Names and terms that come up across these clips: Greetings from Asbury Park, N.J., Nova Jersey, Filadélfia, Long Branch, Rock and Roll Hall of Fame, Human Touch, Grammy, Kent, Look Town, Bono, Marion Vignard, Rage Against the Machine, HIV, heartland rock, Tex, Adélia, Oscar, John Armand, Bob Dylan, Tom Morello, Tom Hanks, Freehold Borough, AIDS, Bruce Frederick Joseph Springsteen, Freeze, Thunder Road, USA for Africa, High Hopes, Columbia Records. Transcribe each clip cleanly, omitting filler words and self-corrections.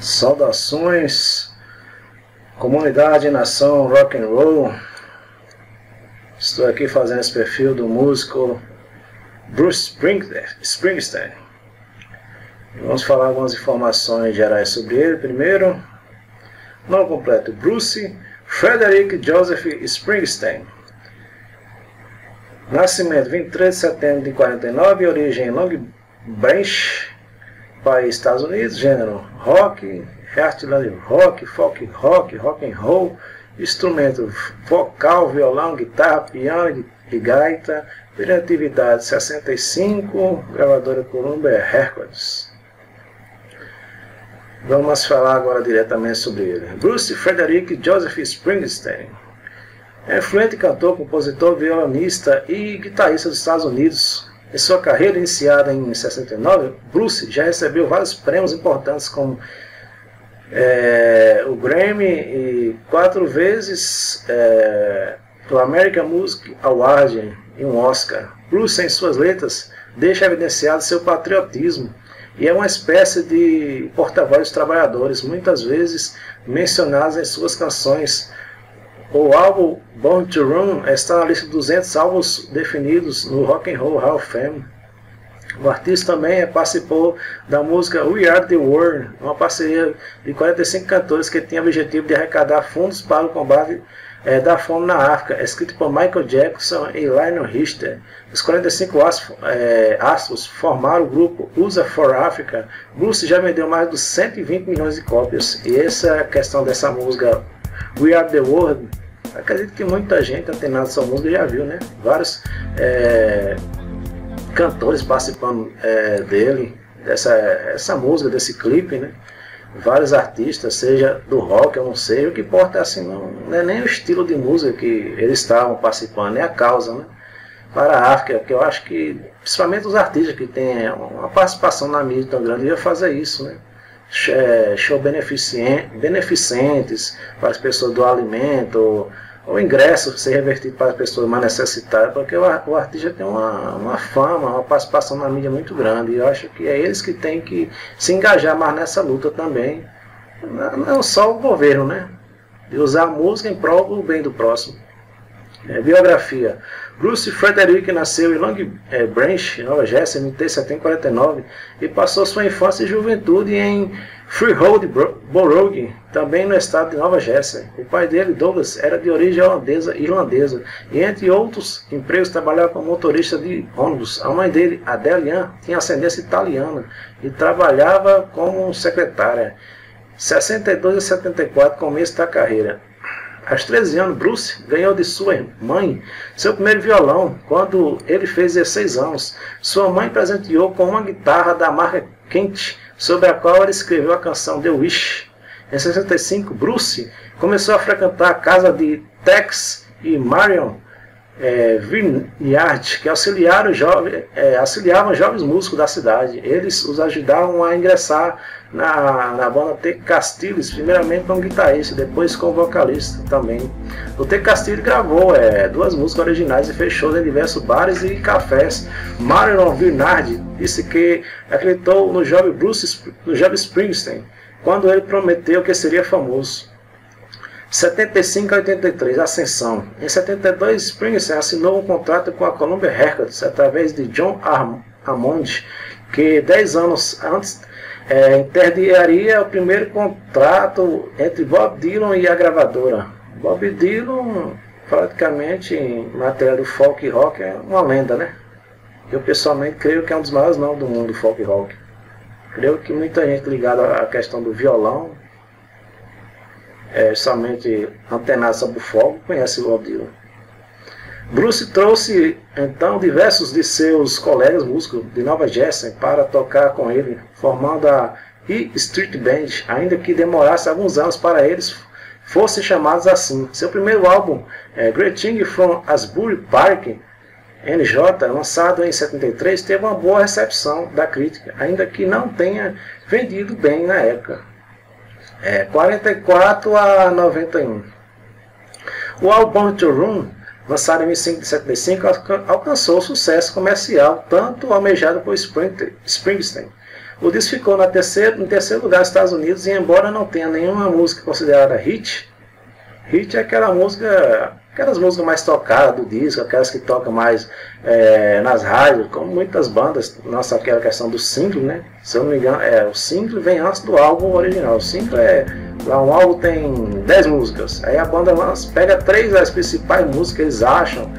Saudações, comunidade e nação rock and roll. Estou aqui fazendo esse perfil do músico Bruce Springsteen. Vamos falar algumas informações gerais sobre ele. Primeiro, nome completo: Bruce Frederick Joseph Springsteen. Nascimento 23 de setembro de 49, origem Long Branch, país Estados Unidos, gênero rock, artilharia rock, folk rock, rock and roll, instrumento vocal, violão, guitarra, piano e gaita, atividade 65, gravadora Columbia Records. Vamos falar agora diretamente sobre ele. Bruce Frederick Joseph Springsteen é influente cantor, compositor, violonista e guitarrista dos Estados Unidos. Em sua carreira iniciada em 69, Bruce já recebeu vários prêmios importantes como o Grammy e 4 vezes o American Music Award e um Oscar. Bruce, em suas letras, deixa evidenciado seu patriotismo e é uma espécie de porta-voz dos trabalhadores, muitas vezes mencionados em suas canções. O álbum Born to Run está na lista de 200 álbuns definidos no Rock and Roll Hall of Fame. O artista também participou da música We Are the World, uma parceria de 45 cantores que tinha o objetivo de arrecadar fundos para o combate da fome na África, escrito por Michael Jackson e Lionel Richie. Os 45 astros formaram o grupo USA for Africa. Bruce já vendeu mais de 120 milhões de cópias. E essa questão dessa música We Are the World, acredito que muita gente antenada nessa música já viu, né? Vários cantores participando dele, dessa música, desse clipe, né? Vários artistas, seja do rock, eu não sei, o que importa assim, não é nem o estilo de música que eles estavam participando, nem a causa, né? Para a África, que eu acho que, principalmente os artistas que têm uma participação na mídia tão grande, iam fazer isso, né? Show beneficentes para as pessoas do alimento, ou ingresso ser revertido para as pessoas mais necessitadas, porque o artista tem uma fama, uma participação na mídia muito grande, e eu acho que é eles que têm que se engajar mais nessa luta também, não só o governo, né? De usar a música em prol do bem do próximo. Biografia. Bruce Frederick nasceu em Long Branch, Nova Jersey, em 1749, e passou sua infância e juventude em Freehold Borough, também no estado de Nova Jersey. O pai dele, Douglas, era de origem holandesa e irlandesa, e entre outros empregos trabalhava como motorista de ônibus. A mãe dele, Adélia, tinha ascendência italiana e trabalhava como secretária. 62 a 74, começo da carreira. Aos 13 anos, Bruce ganhou de sua mãe seu primeiro violão quando ele fez 16 anos. Sua mãe presenteou com uma guitarra da marca Kent, sobre a qual ela escreveu a canção The Wish. Em 65, Bruce começou a frequentar a casa de Tex e Marion Vignard, que auxiliavam jovens músicos da cidade. Eles os ajudavam a ingressar na banda T. Castilhos, primeiramente como guitarrista, depois como vocalista também. O T. Castilhos gravou 2 músicas originais e fechou em diversos bares e cafés. Marion Vignard disse que acreditou no jovem Springsteen quando ele prometeu que seria famoso. 75 a 83, ascensão. Em 72, Springsteen assinou um contrato com a Columbia Records através de John Armand, que 10 anos antes interdiaria o primeiro contrato entre Bob Dylan e a gravadora. Bob Dylan, praticamente em matéria do folk rock, é uma lenda, né? Eu pessoalmente creio que é um dos maiores nomes do mundo do folk rock. Creio que muita gente ligada à questão do violão, somente antenado sobre o folk, conhece Bob Dylan. Bruce trouxe então diversos de seus colegas músicos de Nova Jersey para tocar com ele, formando a E Street Band, ainda que demorasse alguns anos para eles fossem chamados assim. Seu primeiro álbum, Greetings from Asbury Park, N.J., lançado em 73, teve uma boa recepção da crítica, ainda que não tenha vendido bem na época. 44 a 91. O álbum Born to Run, lançado em 1975, alcançou sucesso comercial tanto almejado por Springsteen. O disco ficou em terceiro lugar nos Estados Unidos e, embora não tenha nenhuma música considerada hit, hit é aquela música, aquelas músicas mais tocadas do disco, aquelas que tocam mais nas rádios, como muitas bandas, nossa, aquela questão do single, né? Se eu não me engano, o single vem antes do álbum original. O single é, lá um álbum tem 10 músicas, aí a banda pega 3 das principais músicas, eles acham,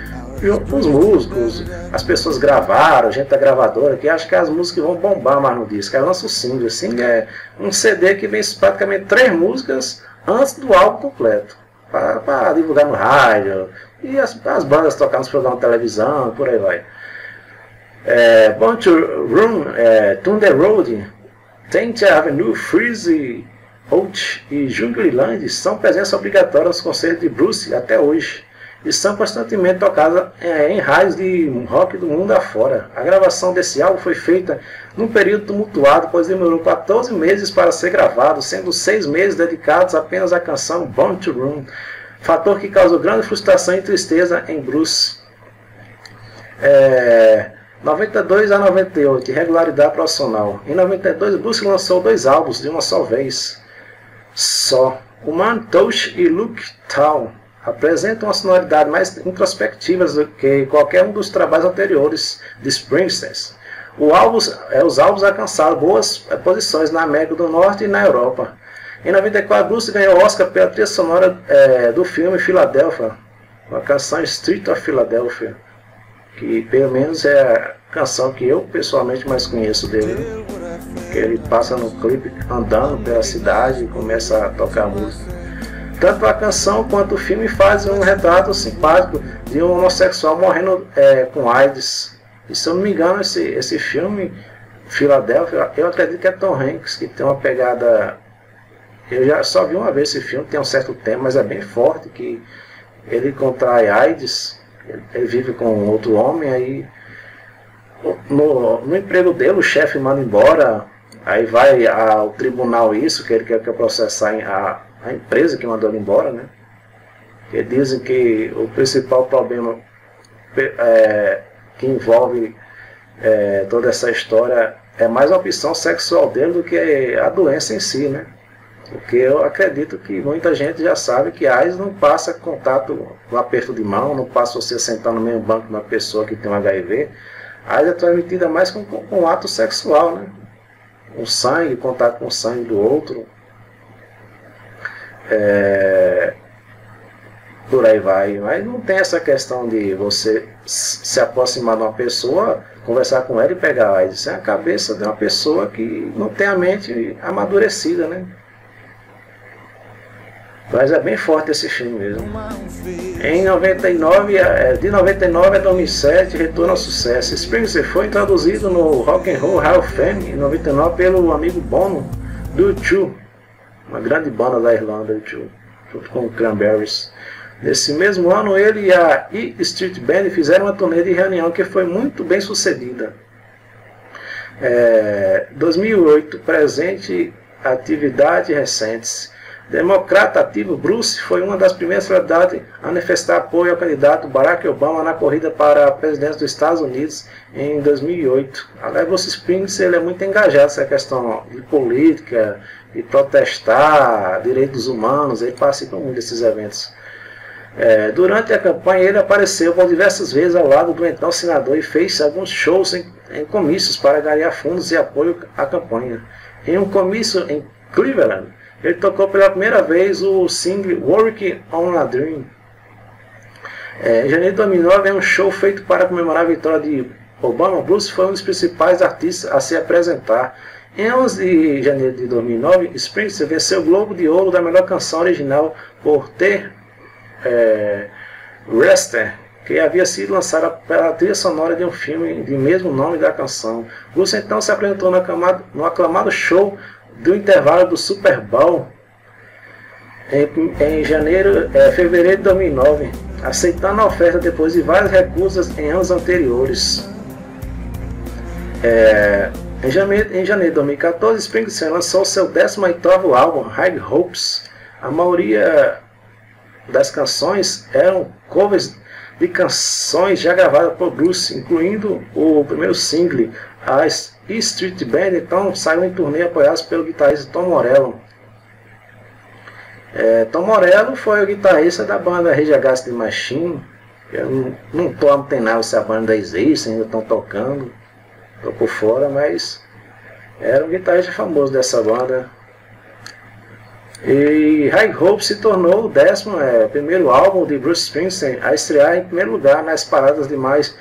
junto com os músicos, as pessoas gravaram, a gente da gravadora, que acha que as músicas vão bombar mais no disco, aí lança o single. O single é um CD que vem praticamente 3 músicas antes do álbum completo, para divulgar no rádio, e as bandas tocar nos programas de televisão, por aí vai. Born to Run, Thunder Road, Tenth Avenue, Freeze, e Jungleland são presença obrigatória aos concertos de Bruce até hoje, e são constantemente tocadas em rádios de rock do mundo afora. A gravação desse álbum foi feita num período tumultuado, pois demorou 14 meses para ser gravado, sendo 6 meses dedicados apenas à canção Born to Run, fator que causou grande frustração e tristeza em Bruce. 92 a 98, Irregularidade Profissional. Em 92, Bruce lançou 2 álbuns de uma só vez. Human Touch e Look Town apresentam uma sonoridade mais introspectiva do que qualquer um dos trabalhos anteriores de Springsteen. Os álbuns alcançaram boas posições na América do Norte e na Europa. Em 1994, Bruce ganhou Oscar pela trilha sonora do filme Filadélfia, uma canção Street of Filadélfia, que pelo menos é a canção que eu pessoalmente mais conheço dele, que ele passa no clipe andando pela cidade e começa a tocar música. Tanto a canção quanto o filme fazem um retrato simpático de um homossexual morrendo com AIDS. E se eu não me engano, esse filme, Filadélfia, eu acredito que é Tom Hanks, que tem uma pegada... Eu já só vi uma vez esse filme, tem um certo tempo, mas é bem forte, que ele contrai AIDS, ele vive com outro homem, aí no emprego dele o chefe manda embora, aí vai ao tribunal isso, que ele quer que eu processar a empresa que mandou ele embora, né? Que dizem que o principal problema que envolve toda essa história é mais a opção sexual dele do que a doença em si, né? Porque eu acredito que muita gente já sabe que AIDS não passa contato, um aperto de mão, não passa você sentar no mesmo banco de uma pessoa que tem um HIV. AIDS é transmitida mais com um ato sexual, né? O sangue, contato com o sangue do outro. Por aí vai, mas não tem essa questão de você se aproximar de uma pessoa, conversar com ela e pegar AIDS. Isso é a cabeça de uma pessoa que não tem a mente amadurecida, né? Mas é bem forte esse filme mesmo. De 99 a 2007, retorno ao sucesso. Springsteen foi introduzido no Rock and Roll Hall of Fame em 99 pelo amigo Bono do U2, uma grande banda da Irlanda, U2, junto com o Cranberries. Nesse mesmo ano, ele e a E Street Band fizeram uma turnê de reunião que foi muito bem sucedida. 2008, presente, atividades recentes. Democrata ativo, Bruce foi uma das primeiras celebridades a manifestar apoio ao candidato Barack Obama na corrida para a presidência dos Estados Unidos em 2008. Aliás, Bruce Springsteen é muito engajado nessa questão de política, de protestar, direitos humanos, ele participa muito desses eventos. Durante a campanha, ele apareceu por diversas vezes ao lado do então senador e fez alguns shows em comícios para ganhar fundos e apoio à campanha. Em um comício em Cleveland, ele tocou pela primeira vez o single Working on a Dream. Em janeiro de 2009, um show feito para comemorar a vitória de Obama, Bruce foi um dos principais artistas a se apresentar. Em 11 de janeiro de 2009, Springsteen venceu o Globo de Ouro da melhor canção original por T. Rester, que havia sido lançada pela trilha sonora de um filme de mesmo nome da canção. Bruce então se apresentou no aclamado show do intervalo do Super Bowl em fevereiro de 2009, aceitando a oferta depois de várias recusas em anos anteriores. Em janeiro de 2014, Springsteen lançou seu 18º álbum, High Hopes. A maioria das canções eram covers de canções já gravadas por Bruce, incluindo o primeiro single, a E Street Band, então saiu em turnê apoiados pelo guitarrista Tom Morello. Tom Morello foi o guitarrista da banda Rage Against the Machine. Eu não estou antenado se a banda existe, ainda estão tocando, estou por fora, mas era um guitarrista famoso dessa banda. E High Hope se tornou o 11º álbum de Bruce Springsteen a estrear em primeiro lugar nas paradas dos mais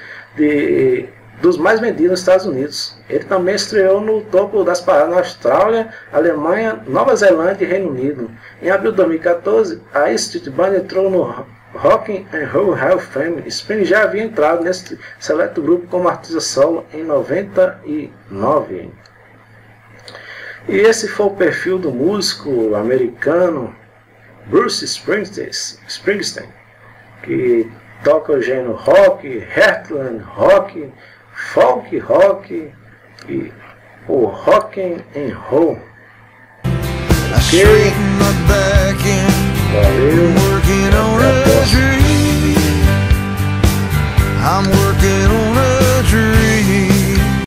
vendidos nos Estados Unidos. Ele também estreou no topo das paradas na Austrália, Alemanha, Nova Zelândia e Reino Unido. Em abril de 2014, a E Street Band entrou no Rock and Roll Hall of Fame. Springsteen já havia entrado nesse seleto grupo como artista solo em 1999. E esse foi o perfil do músico americano Bruce Springsteen, que toca o gênero rock, heartland rock, folk rock e o rock and roll. Ok? Valeu!